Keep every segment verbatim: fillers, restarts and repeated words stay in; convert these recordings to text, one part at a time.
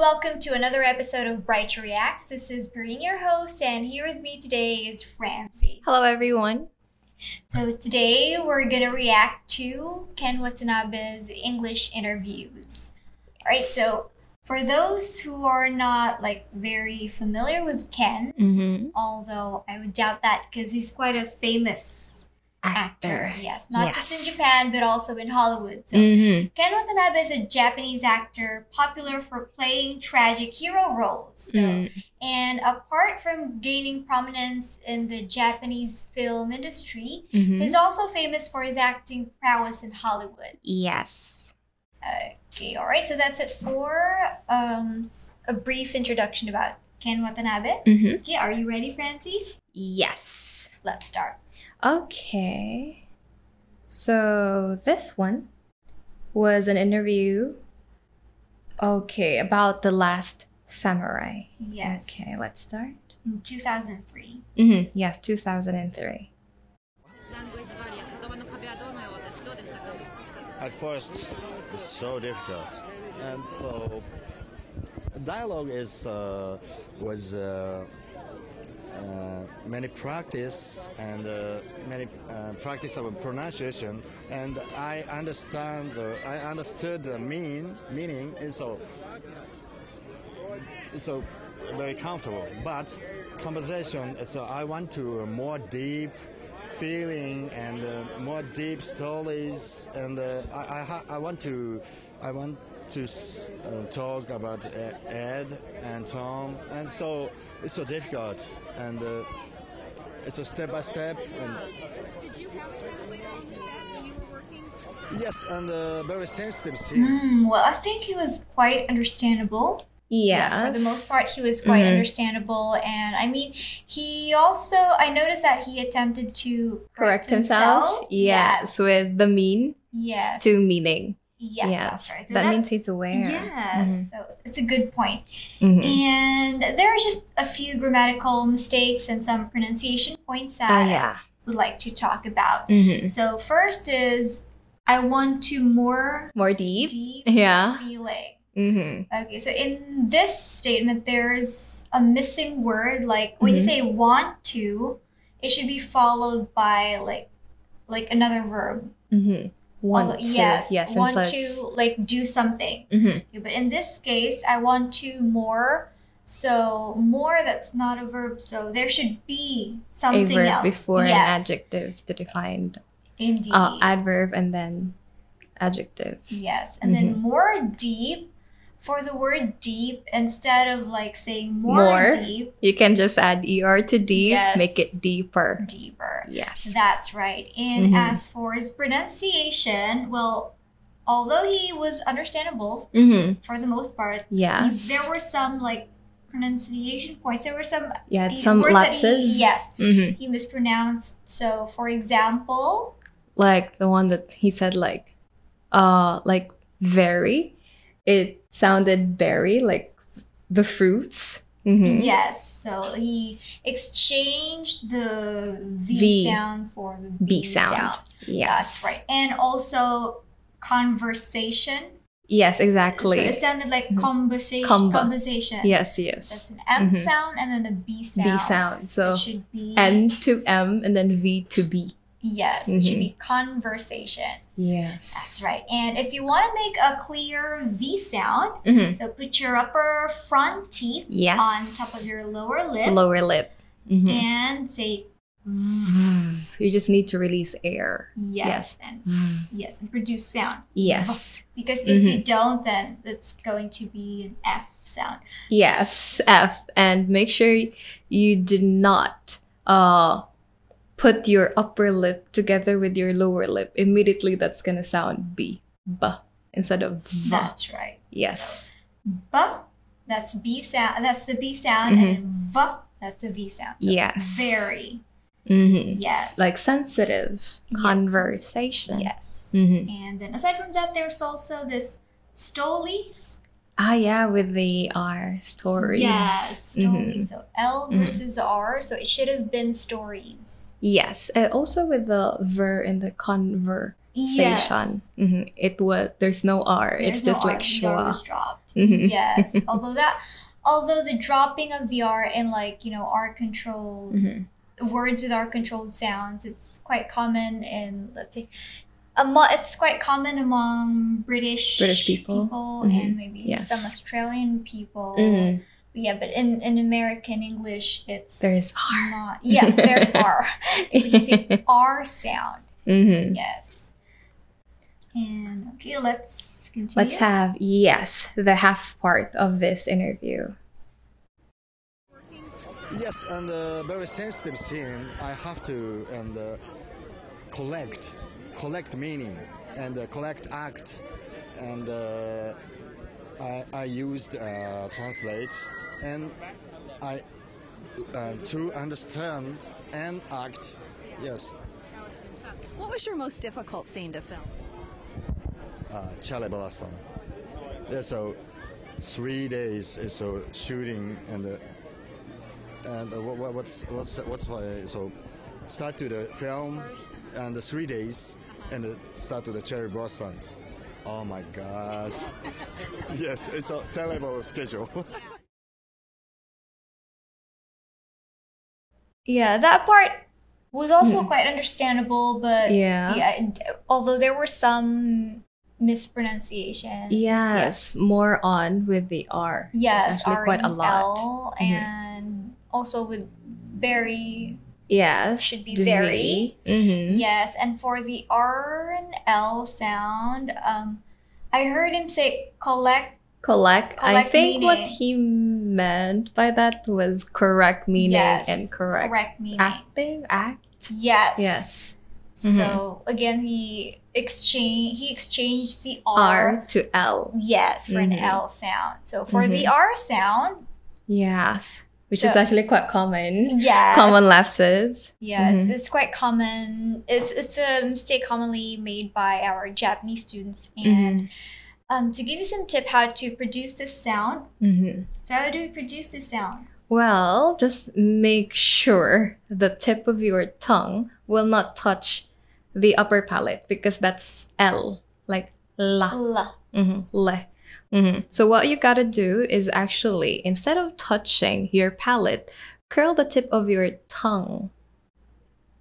welcome to another episode of Bright Reacts. This is Perrine, your host, and here with me today is Francy. Hello, everyone. So today we're gonna react to Ken Watanabe's English interviews. Yes. All right. So for those who are not like very familiar with Ken, mm-hmm. although I would doubt that because he's quite a famous actor. actor. Yes, not yes. just in Japan, but also in Hollywood. So mm-hmm. Ken Watanabe is a Japanese actor popular for playing tragic hero roles. So, mm. And apart from gaining prominence in the Japanese film industry, mm-hmm. he's also famous for his acting prowess in Hollywood. Yes. Okay, all right. So that's it for um, a brief introduction about Ken Watanabe. Mm-hmm. Okay, are you ready, Francie? Yes. Let's start. Okay, so this one was an interview, okay, about The Last Samurai. Yes. Okay, let's start. In two thousand three. Mm-hmm. Yes, two thousand three. At first, it's so difficult, and so dialogue is, uh, was, uh, Uh, many practice and uh, many uh, practice of pronunciation, and I understand. Uh, I understood the mean meaning, and so so very comfortable. But conversation. So I want to uh, more deep feeling and uh, more deep stories, and uh, I, I I want to I want to uh, talk about uh, Ed and Tom, and so it's so difficult. And uh, it's a step by step. And did you have a translator on the set when you were working? Yes, and uh, very sensitive scene. Mm, well, I think he was quite understandable. Yes. Yeah, for the most part, he was quite mm-hmm. understandable. And I mean, he also, I noticed that he attempted to correct, correct himself. himself. Yes, yes, with the mean yes. to meaning. Yes, yes, that's right. So that, that means he's aware. Yes, mm-hmm. so it's a good point. Mm-hmm. And there are just a few grammatical mistakes and some pronunciation points that uh, yeah. I would like to talk about. Mm-hmm. So first is, I want to more... More deep. deep yeah. feeling. Mm-hmm. Okay, so in this statement, there's a missing word. Like, when mm-hmm. you say want to, it should be followed by, like, like another verb. Mm-hmm. Want Although, to, yes, yes, want plus. to like do something. Mm-hmm. Yeah, but in this case, I want to more. So more, that's not a verb. So there should be something a verb else before yes. an adjective to define. Indeed. Uh, adverb and then adjective. Yes, and mm-hmm. then more deep. For the word deep, instead of like saying more, more deep, you can just add er to deep, yes, make it deeper. Deeper. Yes. That's right. And mm-hmm. as for his pronunciation, well, although he was understandable mm-hmm. for the most part, yes, he, there were some like pronunciation points. There were some, yeah, he, some lapses. He, yes. Mm-hmm. He mispronounced. So, for example, like the one that he said, like, uh, like very. It sounded berry, like the fruits. Mm-hmm. Yes, so he exchanged the V, v sound for the B, B sound. sound. Yes. That's right. And also conversation. Yes, exactly. So it sounded like mm-hmm. conversation. Comba. Conversation. Yes, yes. So that's an M mm-hmm. sound and then a B sound. B sound. So it should be N to M and then V to B. Yes, mm-hmm. it should be conversation. Yes. That's right. And if you want to make a clear V sound, mm-hmm. so put your upper front teeth yes. on top of your lower lip. Lower lip. Mm-hmm. And say... You just need to release air. Yes. Yes, and, yes, and produce sound. Yes. Because if mm-hmm. you don't, then it's going to be an F sound. Yes, F. And make sure you do not... Uh, put your upper lip together with your lower lip. Immediately, that's gonna sound B, B, instead of V. That's right. Yes. So, B, that's B sound. That's the B sound, mm-hmm. and V, that's the V sound. So yes. Very. Mm-hmm. Yes. Like sensitive yes. conversation. Yes. Mm-hmm. And then aside from that, there's also this stories. Ah, yeah, with the R, stories. Yes, stories. Mm-hmm. So L versus mm-hmm. R, so it should have been stories. Yes, and also with the ver and the conver, yes. Seishan. Mm-hmm. It was there's no R. There's it's just no like schwa. Mm-hmm. Yes, although that, although the dropping of the R in like you know R controlled mm-hmm. words with R controlled sounds, it's quite common in let's say, among it's quite common among British British people, people mm-hmm. and maybe yes. some Australian people. Mm-hmm. Yeah, but in, in American English, it's there's R. Not, yes, there's R. Which is the R sound. Mm-hmm. Yes. And okay, let's continue. Let's have yes the half part of this interview. Yes, and uh, very sensitive scene. I have to and uh, collect, collect meaning, and uh, collect act, and uh, I I used uh, translate. And I uh, to understand and act, yes. That was fantastic. What was your most difficult scene to film? Uh, cherry blossom. Yeah, so three days is so shooting and uh, and uh, what, what's what's what's why so start to the film and the three days and uh, start to the cherry blossoms. Oh my gosh! Yes, it's a terrible schedule. Yeah, that part was also mm. quite understandable, but yeah, yeah although there were some mispronunciations. Yes, yes. more on with the R. Yes, R quite a lot. L, and mm. also with very. Yes, should be very. Mm-hmm. Yes, and for the R and L sound, um, I heard him say collect. Collect. collect I think meaning. What he meant by that was correct meaning yes, and correct, correct meaning. acting act. Yes. Yes. Mm-hmm. So again, he exchange he exchanged the R, R to L. Yes, for mm-hmm. an L sound. So for mm-hmm. the R sound. Yes, which so, is actually quite common. Yeah. Common lapses. Yeah, mm-hmm. it's, it's quite common. It's it's a mistake commonly made by our Japanese students and. Mm-hmm. Um, to give you some tip how to produce this sound. Mm-hmm. So how do we produce this sound? Well, just make sure the tip of your tongue will not touch the upper palate because that's L, like la. La. Mm-hmm. Le. Mm-hmm. So what you gotta do is actually, instead of touching your palate, curl the tip of your tongue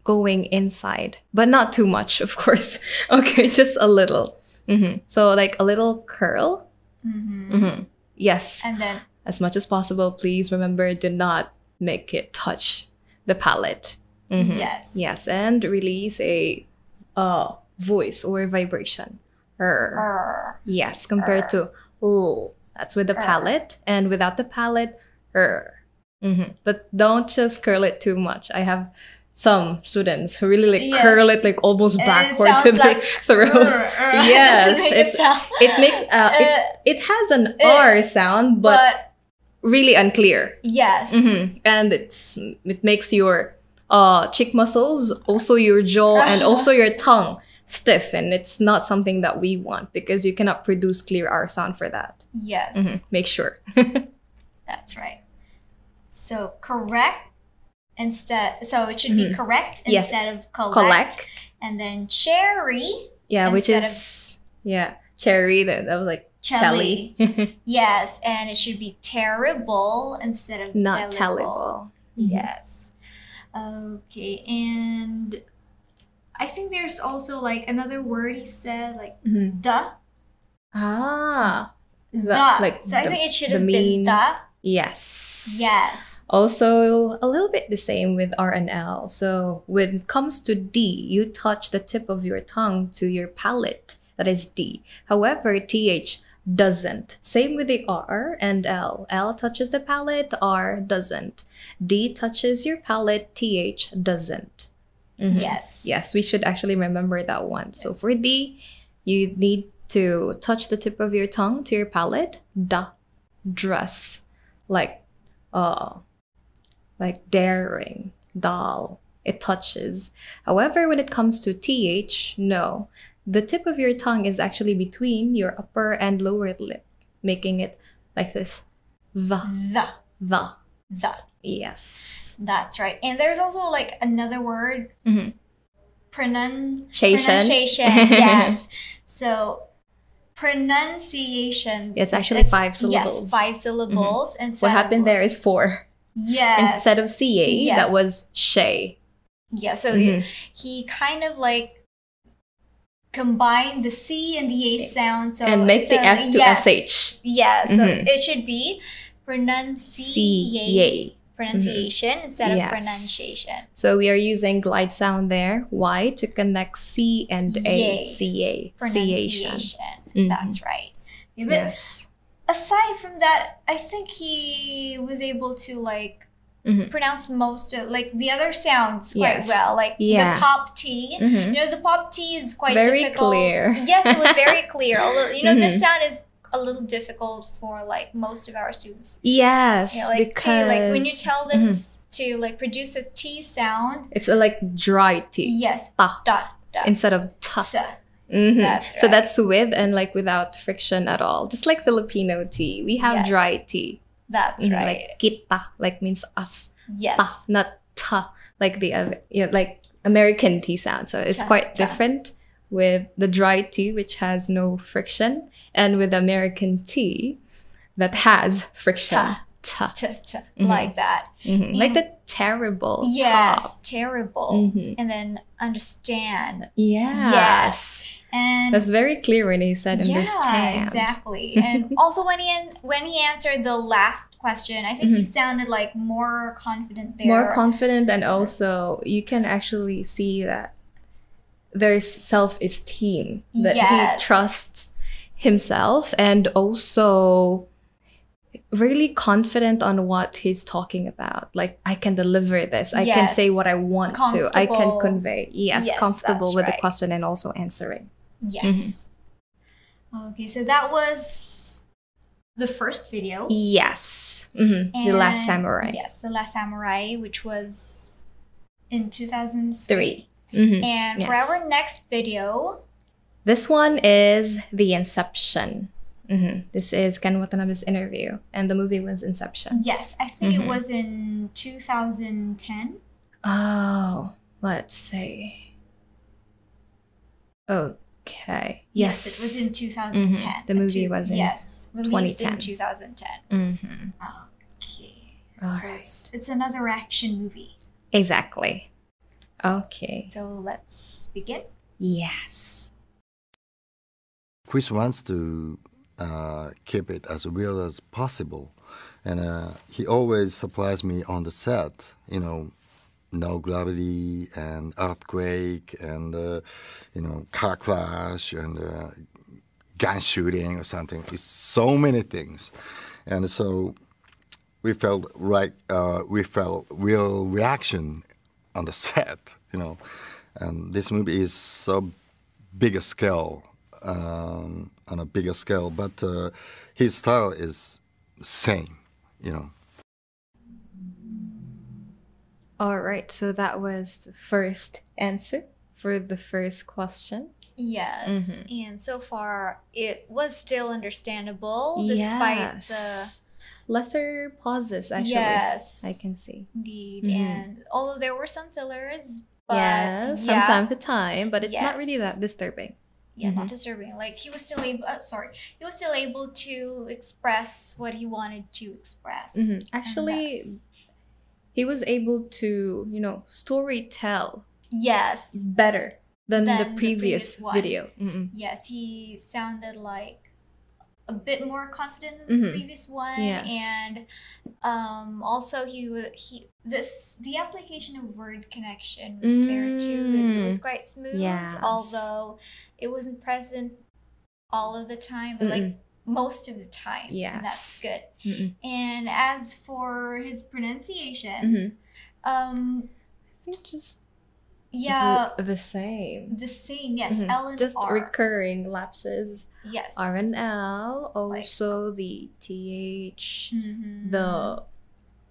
going inside. But not too much, of course. Okay, just a little. Mm-hmm. So like a little curl. Mm-hmm. Mm-hmm. Yes. And then as much as possible, please remember, do not make it touch the palate. Mm-hmm. Yes. Yes. And release a uh, voice or vibration. Er. Yes. Compared er. to l. That's with the er. palate. And without the palate, er. Mm-hmm. But don't just curl it too much. I have some students who really like yes. curl it like almost backward to the like, throat. Uh, uh, yes, it it's it makes uh, uh, it it has an uh, R sound, but, but really unclear. Yes, mm-hmm. and it's it makes your uh cheek muscles, also your jaw, and also your tongue stiff, and it's not something that we want because you cannot produce clear R sound for that. Yes, mm-hmm. make sure. That's right. So correct. Instead, so it should mm-hmm. be correct instead yes. of collect. collect, and then cherry. Yeah, which is of, yeah cherry. That, that was like chelly. Yes, and it should be terrible instead of not terrible. Mm-hmm. Yes. Okay, and I think there's also like another word he said, like mm-hmm. the. Ah, the, the. Like so the, I think it should have been the. Yes. Yes. Also, a little bit the same with R and L. So when it comes to D, you touch the tip of your tongue to your palate. That is D. However, T H doesn't. Same with the R and L. L touches the palate, R doesn't. D touches your palate, T H doesn't. Mm-hmm. Yes. Yes, we should actually remember that one. Yes. So for D, you need to touch the tip of your tongue to your palate. Da, dress, like, uh... like daring, dull, it touches. However, when it comes to T H, no. The tip of your tongue is actually between your upper and lower lip, making it like this. The. The. The. The. Yes. That's right. And there's also like another word. Mm-hmm. pronunciation. Pronunciation, yes. So pronunciation. It's actually it's, five syllables. Yes, five syllables. Mm-hmm. What happened there is four. Yes. Instead of C A, yes. that was she. Yeah, so mm-hmm. he, he kind of like combined the C and the A sound. So and make so, the S to yes. S H. Yeah, so mm-hmm. it should be pronunciation. Pronunciation mm-hmm. instead yes. of pronunciation. So we are using glide sound there, Y, to connect C and A. Yes. C A. Pronunciation. Mm-hmm. That's right. Yeah, but yes. aside from that, I think he was able to like mm-hmm. pronounce most of like the other sounds quite yes. well. Like yeah. the pop T. Mm-hmm. You know, the pop T is quite very difficult. Very clear. Yes, it was very clear. Although, you know, mm-hmm. this sound is a little difficult for like most of our students. Yes, yeah, like because tea, like when you tell them mm. to like produce a T sound, it's a like dry T. Yes, ta, da, da, instead of ta. Mm-hmm. That's right. So that's with and like without friction at all. Just like Filipino tea, we have yes. dry tea. That's mm-hmm. right. Like kita, like means us. Yes, ta, not ta, like the other, you know, like American tea sound. So it's ta, quite ta. different. With the dry tea, which has no friction, and with American tea, that has friction, ta, ta. Ta, ta. Mm-hmm. like that, mm-hmm. like the terrible, yes, ta. terrible, mm-hmm. and then understand, yes. yes, and that's very clear when he said understand, yeah, exactly. And also when he when he answered the last question, I think mm-hmm. he sounded like more confident there, more confident, and also you can actually see that. There's self-esteem that yes. he trusts himself and also really confident on what he's talking about. Like, I can deliver this. I yes. can say what I want to. I can convey. Yes, yes comfortable with right. the question and also answering. Yes. Mm-hmm. Okay, so that was the first video. Yes. Mm-hmm. The Last Samurai. Yes, The Last Samurai, which was in two thousand three. Mm-hmm. And yes. for our next video, this one is The Inception. Mm-hmm. This is Ken Watanabe's interview, and the movie was Inception. Yes, I think mm-hmm. it was in two thousand ten. Oh, let's see. Okay. Yes, yes it was in two thousand ten. Mm-hmm. The movie two, was in yes, released twenty ten. In two thousand ten. Mm-hmm. Okay. All so right. it's, it's another action movie. Exactly. Okay. So let's begin. Yes. Chris wants to uh, keep it as real as possible, and uh, he always surprised me on the set. You know, no gravity and earthquake and uh, you know car crash and uh, gun shooting or something. It's so many things, and so we felt right. Uh, we felt real reaction. On the set, you know, and this movie is so big a scale, um, on a bigger scale, but uh, his style is same, you know. All right, so that was the first answer for the first question. Yes, mm-hmm. and so far it was still understandable despite yes. the... lesser pauses, actually. Yes. I can see. Indeed. Mm-hmm. And although there were some fillers, but... Yes, yeah. from time to time, but it's yes. not really that disturbing. Yeah, mm-hmm. not disturbing. Like, he was still able... Oh, sorry. He was still able to express what he wanted to express. Mm-hmm. Actually, he was able to, you know, storytell. Yes. Better than, than the previous, the previous video. Mm-hmm. Yes, he sounded like... a bit more confident than the mm-hmm. previous one, yes. and um, also he he this the application of word connection was mm-hmm. there too, and it was quite smooth. Yes. Although it wasn't present all of the time, but mm-hmm. like most of the time. Yes, and that's good. Mm-hmm. And as for his pronunciation, mm-hmm. um, I think just. Yeah, the, the same. The same, yes. Mm-hmm. L and just R. recurring lapses. Yes. R and L. Also like, the T H. Mm-hmm. The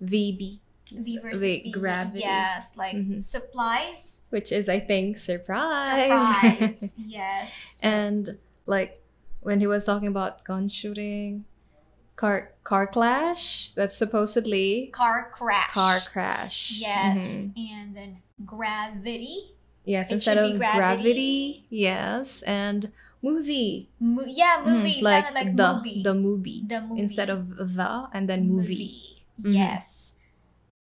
V B. V versus the B. Gravity. Yes, like mm-hmm. supplies. Which is, I think, surprise. Surprise. yes. And like when he was talking about gun shooting, car car clash. That's supposedly car crash. Car crash. Yes, mm-hmm. and then. Gravity Yes, it instead of gravity. gravity. Yes, and movie. Mo yeah, movie. Mm, like sounded like the movie. the movie. The movie instead of the, and then movie. movie. Mm. Yes,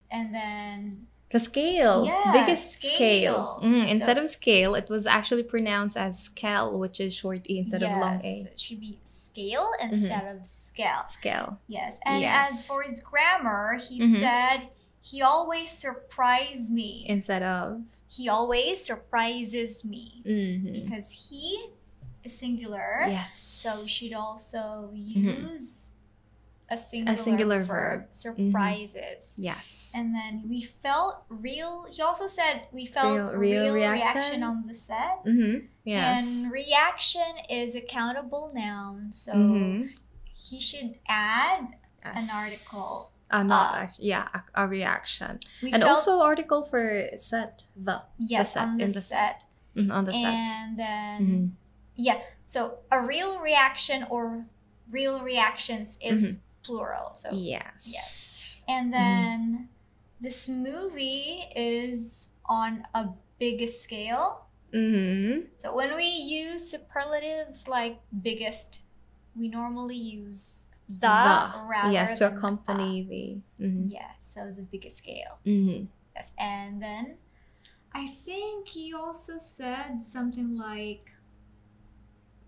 and then the scale. Yeah, biggest scale. scale. Mm, instead so. of scale, it was actually pronounced as scale, which is short e instead yes, of long a. It should be scale instead mm-hmm. of scale. Scale. Yes, and yes. as for his grammar, he mm-hmm. said. He always surprises me. Instead of? He always surprises me. Mm-hmm. Because he is singular. Yes. So we should also use mm-hmm. a singular, a singular verb. verb. Surprises. Mm-hmm. Yes. And then we felt real. He also said we felt real, real, real reaction. reaction on the set. Mm-hmm. Yes. And reaction is a countable noun. So mm-hmm. he should add yes. an article. Uh, not uh, actually, yeah, a, a reaction. And also article for set, the. Yes, the set, on the, in the set. set. Mm, on the and set. And then, mm-hmm. yeah, so a real reaction or real reactions if mm-hmm. plural. So yes. yes. And then mm-hmm. this movie is on a biggest scale. Mm-hmm. So when we use superlatives like biggest, we normally use the, the rather yes to accompany the, the. Mm-hmm. yes so it's a bigger scale mm-hmm. yes and then I think he also said something like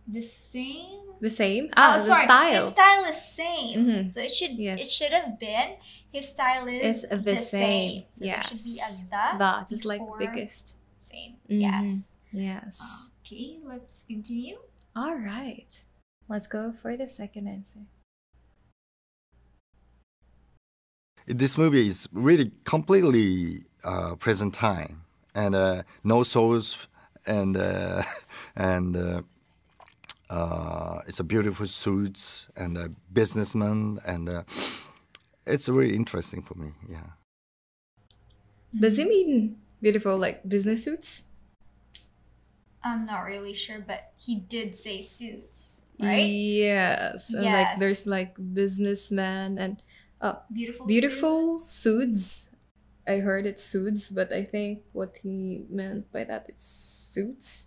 the same the same ah, oh the sorry style. his style is same mm-hmm. so it should yes. it should have been his style is it's the, the same, same. So yes it should be as the, the just like biggest same mm-hmm. yes yes okay let's continue. All right, let's go for the second answer. This movie is really completely uh, present time, and uh, no souls, and uh, and uh, uh, it's a beautiful suits and a businessman, and uh, it's really interesting for me. Yeah. Does it mean beautiful like business suits? I'm not really sure, but he did say suits, right? Yes. yes. Like there's like businessmen and. Oh, beautiful beautiful suits. suits. I heard it suits, but I think what he meant by that it's suits,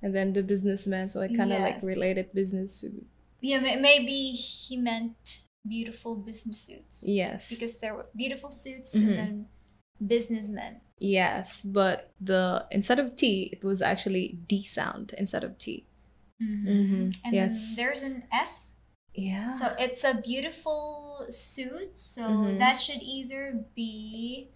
and then the businessman. So I kind of yes. like related business suit. Yeah, maybe he meant beautiful business suits. Yes, because there were beautiful suits mm-hmm. and then businessmen. Yes, but the instead of T, it was actually D sound instead of T. Mm-hmm. Mm-hmm. And yes, then there's an S. Yeah. So it's a beautiful suit. So mm-hmm. that should either be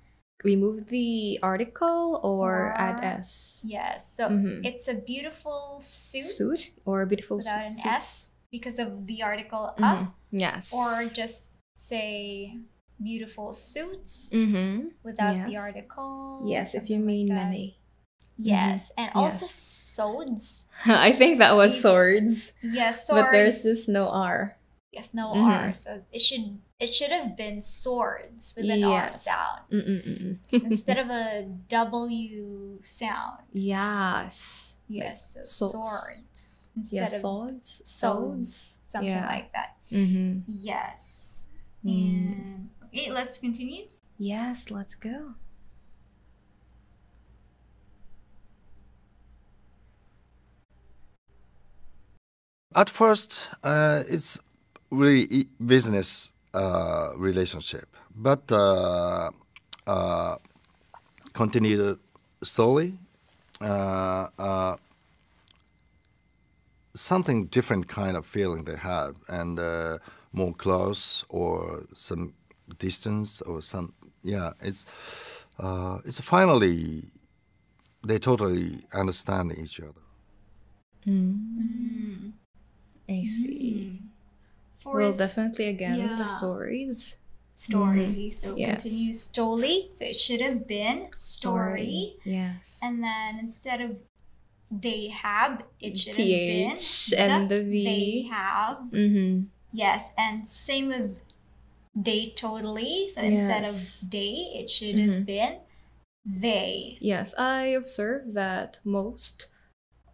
remove the article or, or add S. Yes. So mm-hmm. it's a beautiful suit. Suit or a beautiful without suit. Without an S because of the article mm-hmm. up. Yes. Or just say beautiful suits mm-hmm. without yes. the article. Yes, if you mean like many. Yes, and yes. also swords. I think that was swords. Yes, yeah, swords. But there's just no R. Yes, no mm-hmm. R. So it should it should have been swords with an yes. R sound mm-mm-mm. instead of a W sound. Yes. Yes, like so swords instead yeah, of swords, swords, something yeah. like that. Mm-hmm. Yes. Mm. And okay, let's continue. Yes, let's go. At first, uh, it's really business uh, relationship, but uh, uh, continued slowly. Uh, uh, something different kind of feeling they have, and uh, more close or some distance or some. Yeah, it's uh, it's finally they totally understand each other. Mm-hmm. I see. Mm. For well, his, definitely again yeah. the stories. Story. Mm-hmm. So yes. continue story. So it should have been story. story. Yes. And then instead of they have, it should T H have been and the, the V. They have. Mm-hmm. Yes, and same as they totally. So yes. instead of they, it should mm-hmm. have been they. Yes, I observed that most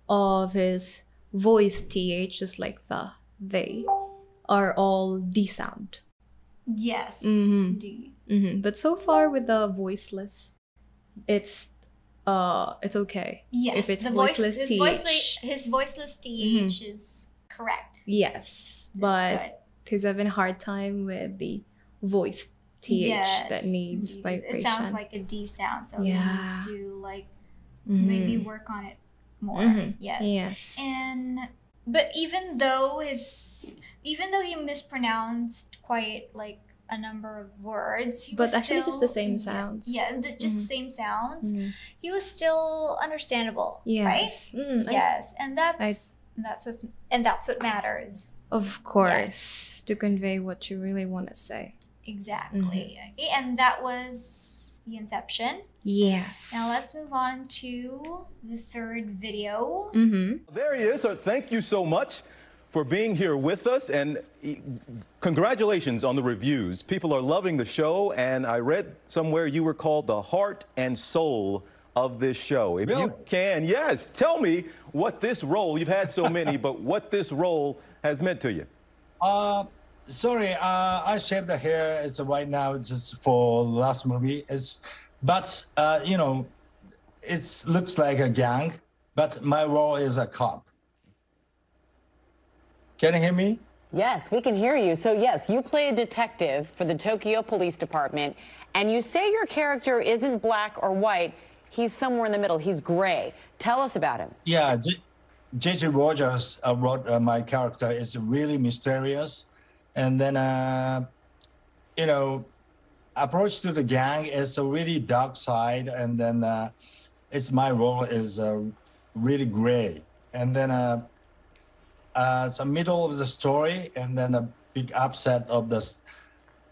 of his voice T H, just like the, they, are all D sound. Yes. Mm-hmm. D. Mm-hmm. But so far with the voiceless, it's uh, it's okay. Yes, if it's the voiceless voice, teach. Voiceless, his voiceless teach mm-hmm. is correct. Yes, that's but because I've been a hard time with the voice th yes, that needs vibration. It sounds like a D sound, so yeah. it needs to like mm-hmm. maybe work on it more. Mm-hmm. Yes. Yes. And but even though his even though he mispronounced quite like a number of words, he but was actually still, just the same sounds. Yeah, the, just mm-hmm. same sounds. Mm-hmm. He was still understandable. Yes. Right? Mm, yes. I, and that's I, that's what's, and that's what matters. Of course. Yes. To convey what you really want to say. Exactly. Mm-hmm. Okay, and that was the Inception. Yes. Now let's move on to the third video. Mm-hmm. There he is. So thank you so much for being here with us, and congratulations on the reviews. People are loving the show, and I read somewhere you were called the heart and soul of this show. If really? You can, yes, tell me what this role, you've had so many, but what this role has meant to you. Uh, Sorry, uh, I shaved the hair. It's right now. It's just for last movie. It's, but uh, you know, it looks like a gang. But my role is a cop. Can you hear me? Yes, we can hear you. So yes, you play a detective for the Tokyo Police Department, and you say your character isn't black or white. He's somewhere in the middle. He's gray. Tell us about him. Yeah, J J Rogers uh, wrote uh, my character. It's really mysterious. And then, uh, you know, approach to the gang is a really dark side. And then uh, it's my role is uh, really gray. And then uh, uh, it's the middle of the story. And then a big upset of the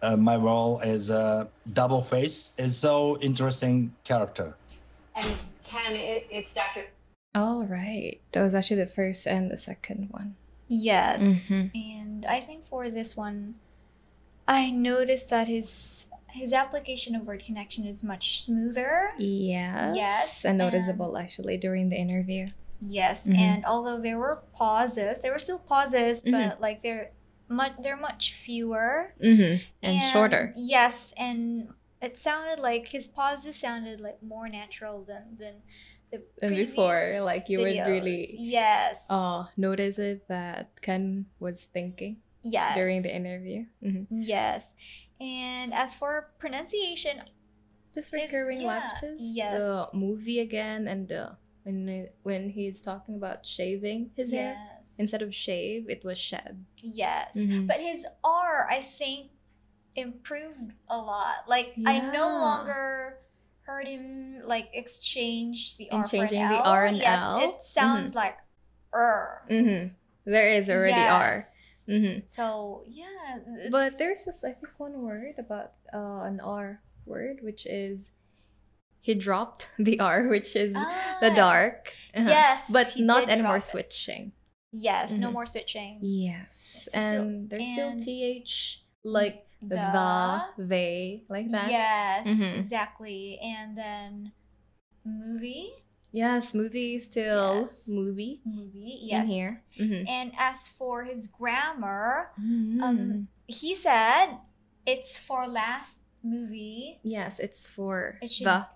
uh, my role is uh, double face. It's so interesting character. And Ken, it, it's Doctor All right. That was actually the first and the second one. Yes, mm-hmm. and I think for this one, I noticed that his his application of word connection is much smoother. Yes, yes, and noticeable and, actually during the interview. Yes, mm-hmm. and although there were pauses, there were still pauses, mm-hmm. but like they're much they're much fewer mm-hmm. and, and shorter. Yes, and it sounded like his pauses sounded like more natural than than. The and before, like you videos. Would really yes, oh, notice it that Ken was thinking yes during the interview. Mm-hmm. Yes, and as for pronunciation, just recurring yeah. lapses. Yes, the movie again, and the when when he's talking about shaving his yes. hair instead of shave, it was shed. Yes, mm-hmm. but his R, I think, improved a lot. Like yeah. I no longer. Heard him like exchange the and R changing for an L. The R and yes, L. It sounds mm-hmm. like er. Mm-hmm. There is already yes. R. Mm-hmm. So yeah, but there's this I think one word about uh, an R word, which is he dropped the R, which is ah, the dark. Uh-huh. Yes, but not anymore switching. Yes, mm-hmm. no more switching. Yes, and still, there's and still th like. The, the, they, like that. Yes, mm-hmm. exactly. And then movie. Yes, movie still yes. movie. Movie, yes. In here. Mm-hmm. And as for his grammar, mm-hmm. um, he said it's for last movie. Yes, it's for it should, the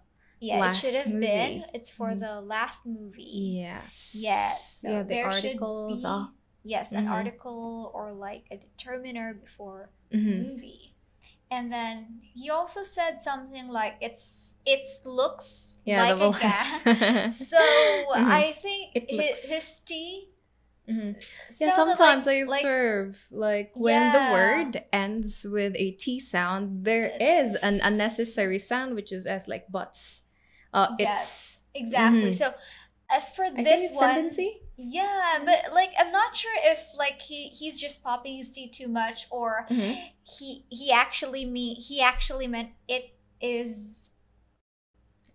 yeah, last movie. Yeah, it should have been. It's for mm-hmm. the last movie. Yes. Yes. So yeah, the there article, should be, the... Yes, mm-hmm. an article or like a determiner before... Mm-hmm. movie. And then he also said something like it's it looks yeah, like a gas. So mm-hmm. I think it his, his T mm-hmm. yeah sometimes like, I observe like, like when yeah. the word ends with a T sound there it's, is an unnecessary sound which is as like buts uh yes, it's exactly mm-hmm. so as for I this one tendency? Yeah, but like I'm not sure if like he he's just popping his tea too much or mm-hmm. he he actually me he actually meant it is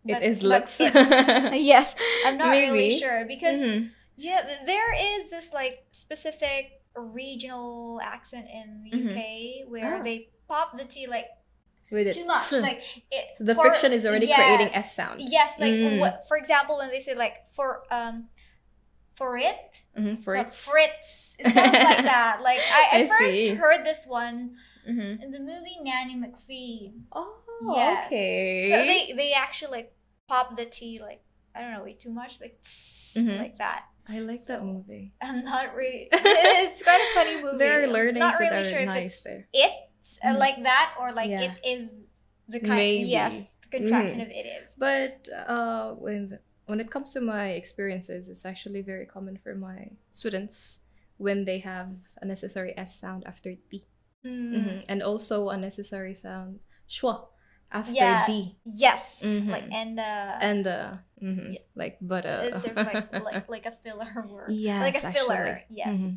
it is looks yes I'm not Maybe. Really sure because mm-hmm. yeah there is this like specific regional accent in the mm-hmm. U K where oh. they pop the tea like with too it. Much like it, the for, friction is already yes, creating s sound yes like mm. what, for example when they say like for um For it, mm-hmm, for so it, Fritz. It sounds like that. Like I, I, I first see. Heard this one mm-hmm. in the movie Nanny McPhee. Oh, yes. okay. So they they actually like pop the T like I don't know, way too much, like tss, mm-hmm. like that. I like so, that movie. I'm not really. It's quite a funny movie. There are learnings not really that are sure nice there. It's mm-hmm. like that, or like yeah. it is the kind. Maybe. Yes, the contraction mm-hmm. of it is. But uh, when when it comes to my experiences, it's actually very common for my students when they have a necessary s sound after t, mm-hmm. Mm-hmm. and also a necessary sound schwa after yeah. d. Yes, mm-hmm. like and uh, and uh, mm-hmm. yeah. like but uh, it's sort of like, like like a filler word. Yes, like a filler. Actually. Yes. Mm-hmm.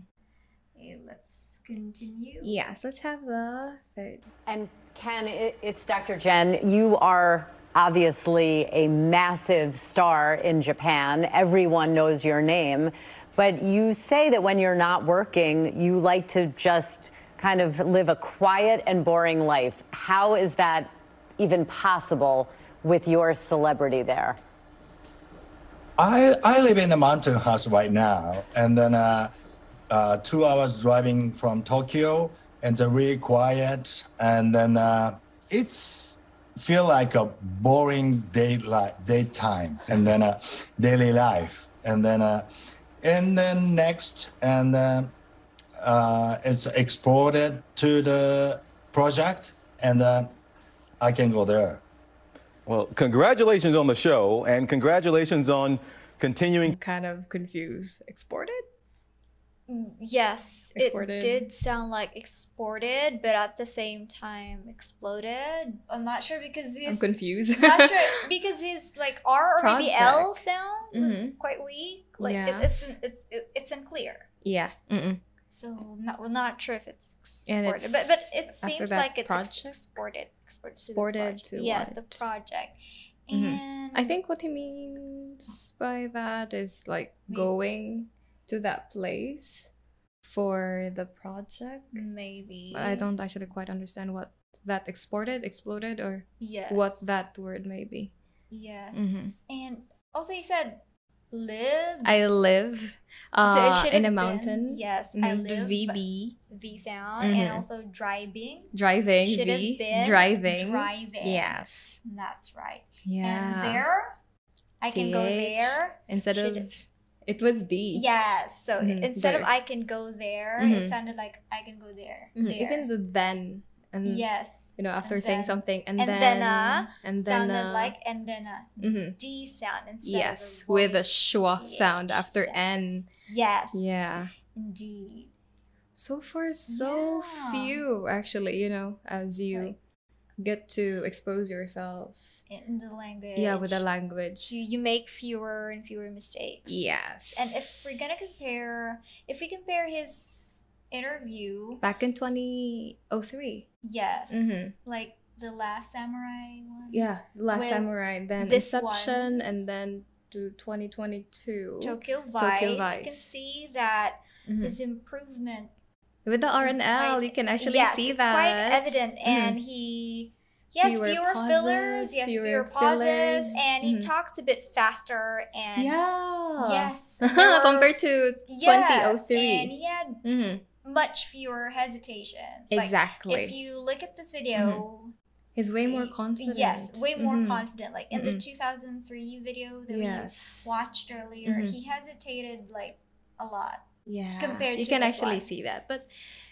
Okay, let's continue. Yes, let's have the third. And Ken, it, it's Doctor Jen. You are obviously a massive star in Japan. Everyone knows your name. But you say that when you're not working, you like to just kind of live a quiet and boring life. How is that even possible with your celebrity there? I, I live in a mountain house right now, and then uh, uh, two hours driving from Tokyo, and they're really quiet, and then uh, it's feel like a boring day li daytime, and then uh, daily life, and then. Uh, And then next, and uh, uh, it's exported to the project, and uh, I can go there. Well, congratulations on the show, and congratulations on continuing. I'm kind of confused. Exported? Yes, exported. It did sound like exported, but at the same time exploded. I'm not sure because his, I'm confused. Not sure because his like R or project. Maybe L sound was mm-hmm. quite weak. Like yeah. it, it's it's it, it's unclear. Yeah. Mm-mm. So not we're not sure if it's exported, it's, but but it seems like it's project? exported. Exported to, exported the, to yes, the project. Mm-hmm. And I think what he means by that is like maybe. going. to that place for the project, maybe. I don't actually quite understand what that exported, exploded, or yes. what that word may be. Yes, mm-hmm. and also you said live. I live uh, so in a mountain. Been, yes, mm-hmm. I live. V B V sound mm-hmm. and also driving. Driving. Should have been driving. Driving. Yes, that's right. Yeah. And there, I T H, can go there instead Should of. It was D. Yeah, so mm, instead there. of I can go there, mm-hmm. it sounded like I can go there. Mm-hmm. there. Even the then. And, yes. You know, after and saying then, something, and, and then, then uh, and then sounded uh, like and then a mm-hmm. D sound instead yes, of with a schwa sound after sound. N. Yes. Yeah. Indeed. So far, so yeah. few, actually, you know, as you... Right. get to expose yourself in the language yeah with the language you, you make fewer and fewer mistakes. Yes, and if we're gonna compare if we compare his interview back in twenty oh three, yes, mm-hmm. like The Last Samurai one, yeah the Last Samurai, then this Inception one, and then to twenty twenty-two Tokyo Vice, Tokyo Vice. You can see that mm-hmm. his improvement with the R and L, you can actually yes, see it's that. It's quite evident, and mm-hmm. he, he has fewer, fewer pauses, fillers, he has fewer, fewer pauses, fillers. and he mm-hmm. talks a bit faster. And yeah, yes, compared to yes, twenty oh three, and he had mm-hmm. much fewer hesitations. Exactly. Like, if you look at this video, mm-hmm. he's way more confident. Yes, way more mm-hmm. confident. Like in mm-hmm. the two thousand three video that yes. we watched earlier, mm-hmm. he hesitated like a lot. Yeah, compared you to can actually one. see that, but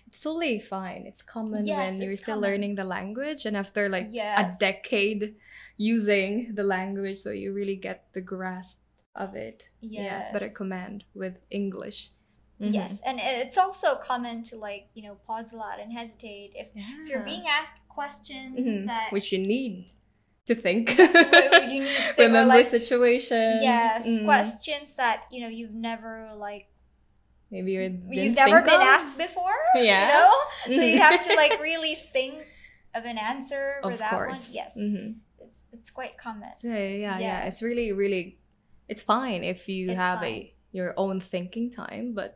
it's totally fine. It's common yes, when you're still common. learning the language, and after like yes. a decade using the language, so you really get the grasp of it. Yes. Yeah, better command with English. Mm-hmm. Yes, and it's also common to like you know pause a lot and hesitate if, yeah. if you're being asked questions mm-hmm. that which you need. To think, yes, would you need to think? remember like, situations. Yes, mm. questions that you know you've never like. Maybe you're you've never been of? asked before, yeah. you know? So you have to like really think of an answer for of that course. one. Yes, mm-hmm. it's it's quite common. So, yeah, yes. yeah, it's really, really, it's fine if you it's have fine. a your own thinking time. But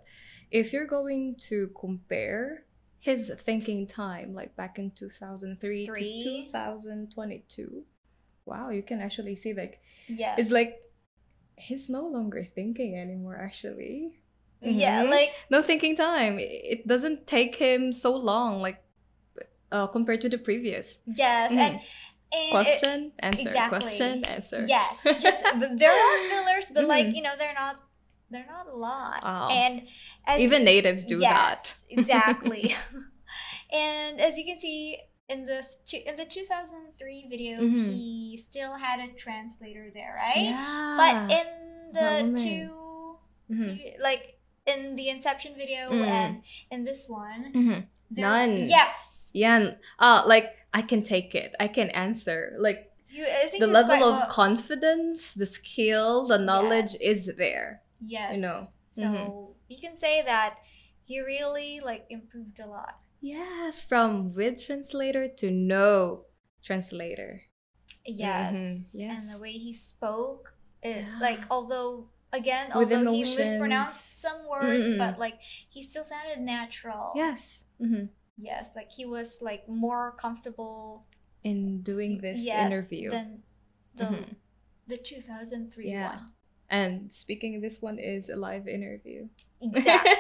if you're going to compare his thinking time, like back in two thousand three Three. to two thousand twenty-two, wow, you can actually see like, yes. it's like he's no longer thinking anymore, actually. Mm-hmm. Yeah, like no thinking time. It doesn't take him so long, like uh, compared to the previous. Yes, mm-hmm. and And question, it, answer, exactly. question, answer. Yes. Just there are fillers, but mm-hmm. like, you know, they're not they're not a lot. Oh. And as, even natives do yes, that. Exactly. And as you can see in this in the two thousand three video, mm-hmm. he still had a translator there, right? Yeah. But in the two mm-hmm. like in the Inception video mm. and in this one, mm-hmm. there, none. Yes. Yeah. Uh like I can take it. I can answer. Like you, I think the level of low. confidence, the skill, the knowledge yes. is there. Yes. You know. So mm-hmm. you can say that he really like improved a lot. Yes, from with translator to no translator. Yes. Mm-hmm. Yes. And the way he spoke, it, yeah. like although again, with although emotions. He mispronounced some words, mm-hmm. but like he still sounded natural. Yes. Mm-hmm. Yes, like he was like more comfortable in doing this yes, interview than the mm-hmm. the two thousand three yeah. one. And speaking of this one is a live interview. Exactly.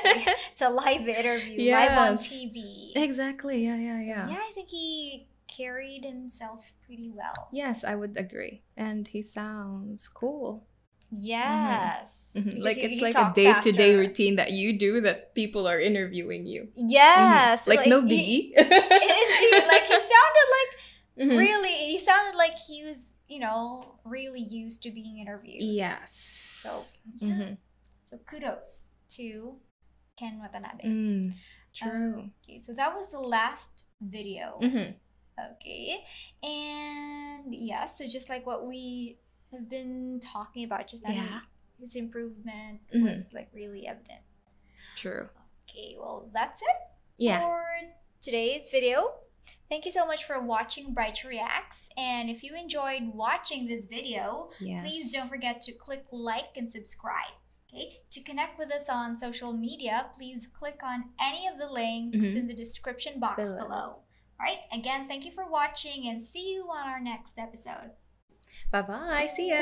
It's a live interview, yes. live on T V. Exactly. Yeah, yeah, yeah. So, yeah, I think he carried himself pretty well. Yes, I would agree. And he sounds cool. Yes. Mm-hmm. Mm-hmm. Like you, it's you like a day-to-day -day routine that you do that people are interviewing you. Yes. Mm-hmm. Like, like no biggie. Indeed. Like he sounded like mm-hmm. really he sounded like he was, you know, really used to being interviewed. Yes. So yeah. Mm-hmm. So kudos to Ken Watanabe. Mm, true. Um, okay, so that was the last video. Mm-hmm. Okay. And yeah, so just like what we have been talking about just now. Yeah. His improvement mm-hmm. was like really evident. True. Okay, well that's it yeah. for today's video. Thank you so much for watching Bright Reacts. And if you enjoyed watching this video, yes. please don't forget to click like and subscribe. Okay? To connect with us on social media, please click on any of the links mm-hmm. in the description box below. below. All right, again, thank you for watching and see you on our next episode. Bye-bye. See ya.